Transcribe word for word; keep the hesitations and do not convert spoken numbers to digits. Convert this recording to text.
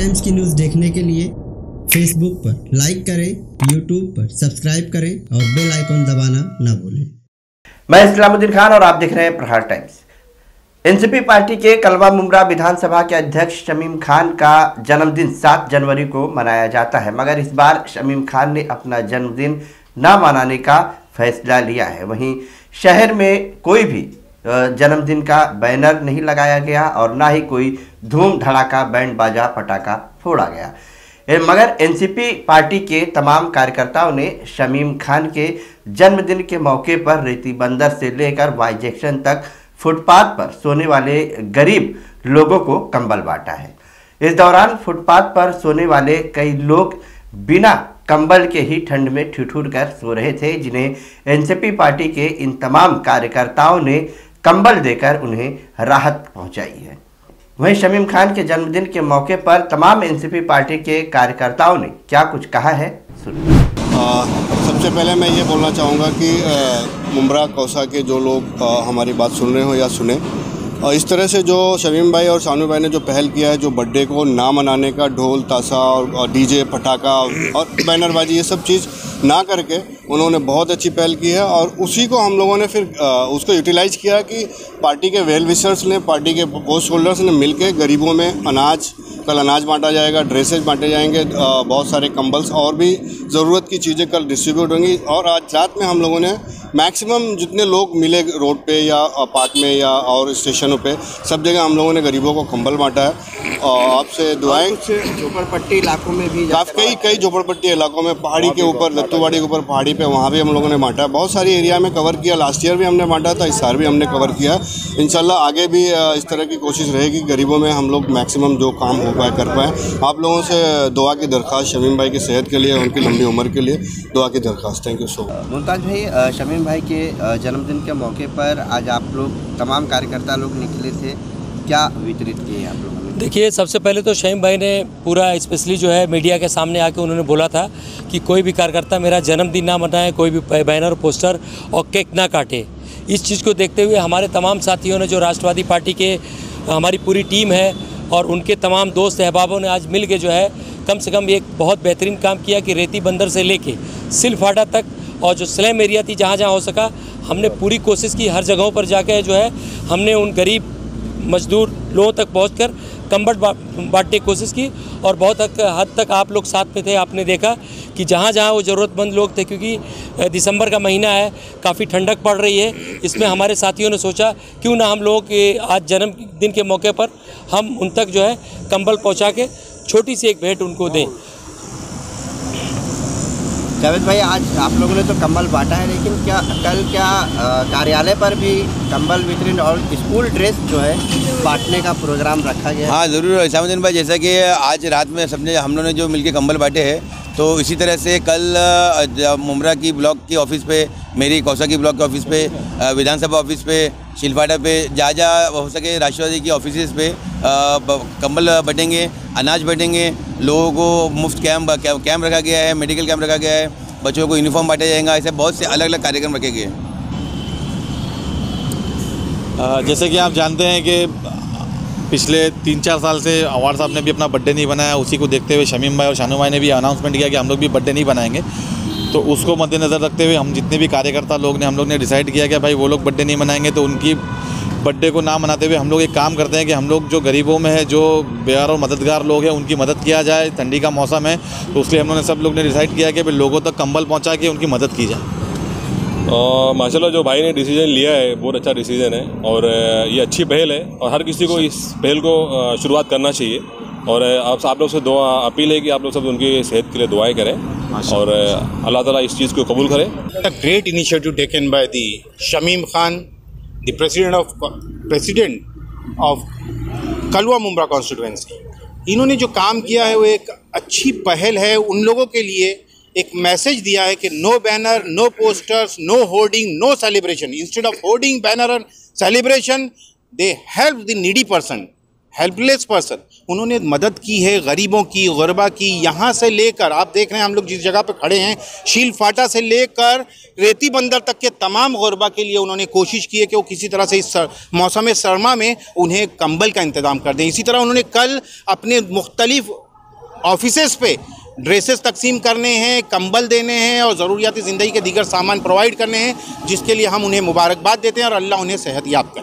Times की news देखने के लिए फेसबुक पर लाइक करें, यूट्यूब पर सब्सक्राइब करें और बेल आइकन दबाना ना भूलें। मैं इस्लामुद्दीन खान और आप देख रहे हैं प्रहार टाइम्स। एनसीपी पार्टी के कलवा मुंब्रा विधानसभा के अध्यक्ष शमीम खान का जन्मदिन सात जनवरी को मनाया जाता है, मगर इस बार शमीम खान ने अपना जन्मदिन ना मनाने का फैसला लिया है। वहीं शहर में कोई भी जन्मदिन का बैनर नहीं लगाया गया और ना ही कोई धूम धड़ाका बैंड बाजा पटाखा फोड़ा गया, मगर एनसीपी पार्टी के तमाम कार्यकर्ताओं ने शमीम खान के जन्मदिन के मौके पर रेती बंदर से लेकर वाई जंक्शन तक फुटपाथ पर सोने वाले गरीब लोगों को कंबल बांटा है। इस दौरान फुटपाथ पर सोने वाले कई लोग बिना कंबल के ही ठंड में ठिठुर कर सो रहे थे, जिन्हें एनसीपी पार्टी के इन तमाम कार्यकर्ताओं ने कंबल देकर उन्हें राहत पहुंचाई है। वहीं शमीम खान के जन्मदिन के मौके पर तमाम एनसीपी पार्टी के कार्यकर्ताओं ने क्या कुछ कहा है, सुनिए। सबसे पहले मैं ये बोलना चाहूँगा कि आ, मुंब्रा कौसा के जो लोग आ, हमारी बात सुन रहे हो या सुने, और इस तरह से जो शमीम भाई और शानू भाई ने जो पहल किया है, जो बर्थडे को ना मनाने का, ढोल ताशा और डीजे पटाखा और बैनरबाजी ये सब चीज़ ना करके उन्होंने बहुत अच्छी पहल की है, और उसी को हम लोगों ने फिर उसको यूटिलाइज किया कि पार्टी के वेल विशर्स ने, पार्टी के पोस्ट होल्डर्स ने मिलकर गरीबों में अनाज, कल अनाज बांटा जाएगा, ड्रेसेज बांटे जाएंगे, बहुत सारे कंबल्स और भी ज़रूरत की चीज़ें कल डिस्ट्रीब्यूट होंगी। और आज रात में हम लोगों ने मैक्सिमम जितने लोग मिले रोड पे या पार्क में या और स्टेशनों पे, सब जगह हम लोगों ने गरीबों को कंबल बांटा है। और आपसे दुआएं, झोपड़पट्टी इलाकों में भी कई कई झोपड़पट्टी इलाकों में, पहाड़ी के ऊपर, लत्ती वाड़ी के ऊपर पहाड़ी पे, वहाँ भी हम लोगों ने बांटा है। बहुत सारी एरिया में कवर किया, लास्ट ईयर भी हमने बांटा था, इस साल भी हमने कवर किया। इंशाल्लाह आगे भी इस तरह की कोशिश रहेगी, गरीबों में हम लोग मैक्सिमम जो काम हो पाए कर पाएँ। आप लोगों से दुआ की दरख्वास्त, शमीम भाई की सेहत के लिए, उनकी लंबी उम्र के लिए दुआ की दरख्वास्त। Thank you so much. Mumtaz भाई, शमीम भाई के जन्मदिन के मौके पर आज आप लोग तमाम कार्यकर्ता लोग निकले थे, क्या वितरित किए आप लोगों ने? देखिए, सबसे पहले तो शमीम भाई ने पूरा स्पेशली जो है मीडिया के सामने आके उन्होंने बोला था कि कोई भी कार्यकर्ता मेरा जन्मदिन ना मनाए, कोई भी बैनर, पोस्टर और केक ना काटे। इस चीज़ को देखते हुए हमारे तमाम साथियों ने, जो राष्ट्रवादी पार्टी के हमारी पूरी टीम है और उनके तमाम दोस्त अहबाबों ने आज मिल के जो है कम से कम एक बहुत बेहतरीन काम किया कि रेती बंदर से लेके शिल फाटा तक और जो स्लम एरिया थी, जहाँ जहाँ हो सका हमने पूरी कोशिश की, हर जगहों पर जाकर जो है हमने उन गरीब मजदूर लोगों तक पहुँचकर कंबल बांटने की कोशिश की। और बहुत हद तक आप लोग साथ में थे, आपने देखा कि जहाँ जहाँ वो ज़रूरतमंद लोग थे, क्योंकि दिसंबर का महीना है, काफ़ी ठंडक पड़ रही है, इसमें हमारे साथियों ने सोचा क्यों ना हम लोग आज जन्मदिन के मौके पर हम उन तक जो है कंबल पहुँचा के छोटी सी एक भेंट उनको दें। जावेद भाई, आज आप लोगों ने तो कंबल बांटा है, लेकिन क्या कल क्या कार्यालय पर भी कंबल वितरण और स्कूल ड्रेस जो है बांटने का प्रोग्राम रखा गया? हाँ ज़रूर इस्लामुद्दीन भाई, जैसा कि आज रात में सबने हम लोगों ने जो मिलके कंबल बांटे हैं, तो इसी तरह से कल मुंब्रा की ब्लॉक की ऑफिस पे, मेरी कौसा की ब्लॉक के ऑफिस पे, विधानसभा ऑफिस पे, शिलफाटा पे, जहाँ जहाँ हो सके राष्ट्रवादी की ऑफिसेज पे कंबल बटेंगे, अनाज बटेंगे, लोगों को मुफ्त कैंप कैंप रखा गया है, मेडिकल कैंप रखा गया है, बच्चों को यूनिफॉर्म बांटा जाएगा। ऐसे बहुत से अलग अलग कार्यक्रम रखे गए हैं। जैसे कि आप जानते हैं कि पिछले तीन चार साल से अवार साहब ने भी अपना बर्थडे नहीं बनाया, उसी को देखते हुए शमीम भाई और शानू भाई ने भी अनाउंसमेंट किया कि हम लोग भी बर्थडे नहीं बनाएंगे। तो उसको मद्देनज़र रखते हुए हम जितने भी कार्यकर्ता लोग ने हम लोग ने डिसाइड किया कि भाई वो लोग बर्थडे नहीं मनाएंगे, तो उनकी बर्थडे को ना मनाते हुए हम लोग एक काम करते हैं कि हम लोग जो गरीबों में है, जो बेहार और मददगार लोग हैं, उनकी मदद किया जाए। ठंडी का मौसम है, तो उसलिए हम लोगों ने सब लोग ने डिसाइड किया कि भाई लोगों तक कंबल पहुँचा के उनकी मदद की जाए। माशाल्लाह, जो भाई ने डिसीजन लिया है बहुत अच्छा डिसीजन है, और ये अच्छी पहल है, और हर किसी को इस पहल को शुरुआत करना चाहिए। और आप आप लोग से दुआ अपील है कि आप लोग सब उनकी सेहत के लिए दुआएं करें और अल्लाह ताला इस चीज़ को कबूल करें। A great initiative taken by the Shamim Khan, the president of president of Kalwa Mumbra constituency. इन्होंने जो काम किया है वो एक अच्छी पहल है, उन लोगों के लिए एक मैसेज दिया है कि no banner, no posters, no hoarding, no celebration. Instead of hoarding banner and celebration, they help the needy person, helpless person. उन्होंने मदद की है गरीबों की, गुरबा की। यहाँ से लेकर आप देख रहे हैं हम लोग जिस जगह पर खड़े हैं, शील फाटा से लेकर रेती बंदर तक के तमाम गुरबा के लिए उन्होंने कोशिश की है कि वो किसी तरह से इस मौसम सरमा में उन्हें कंबल का इंतजाम कर दें। इसी तरह उन्होंने कल अपने मुख्तलिफ ऑफिसेस पे ड्रेसेस तकसीम करने हैं, कंबल देने हैं और ज़रूरियाती ज़िंदगी के दीगर सामान प्रोवाइड करने हैं, जिसके लिए हम उन्हें मुबारकबाद देते हैं और अल्लाह उन्हें सेहत याब करे।